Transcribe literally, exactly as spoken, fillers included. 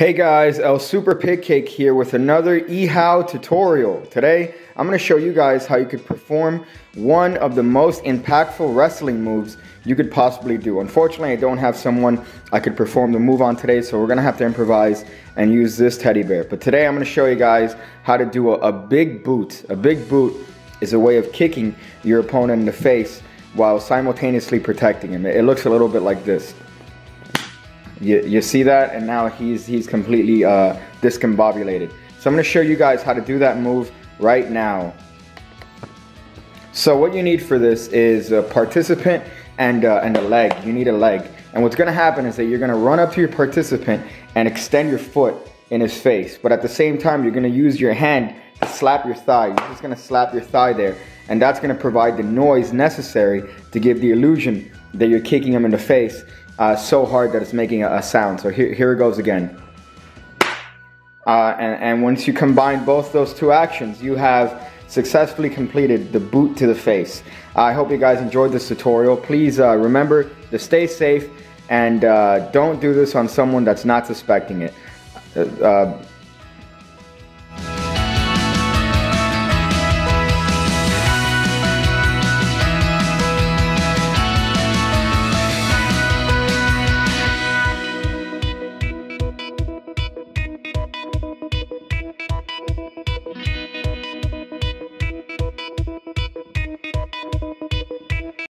Hey guys, El Super Pitcake here with another eHow tutorial. Today, I'm going to show you guys how you could perform one of the most impactful wrestling moves you could possibly do. Unfortunately, I don't have someone I could perform the move on today, so we're going to have to improvise and use this teddy bear. But today, I'm going to show you guys how to do a, a big boot. A big boot is a way of kicking your opponent in the face while simultaneously protecting him. It, it looks a little bit like this. You, you see that, and now he's he's completely uh, discombobulated. So I'm going to show you guys how to do that move right now. So what you need for this is a participant and uh, and a leg. You need a leg, and what's going to happen is that you're going to run up to your participant and extend your foot in his face, but at the same time you're going to use your hand to slap your thigh. You're just going to slap your thigh there, and that's going to provide the noise necessary to give the illusion that you're kicking him in the face Uh, so hard that it's making a, a sound. So here, here it goes again. Uh, and, and once you combine both those two actions, you have successfully completed the boot to the face. Uh, I hope you guys enjoyed this tutorial. Please uh, remember to stay safe and uh, don't do this on someone that's not suspecting it. Uh, uh,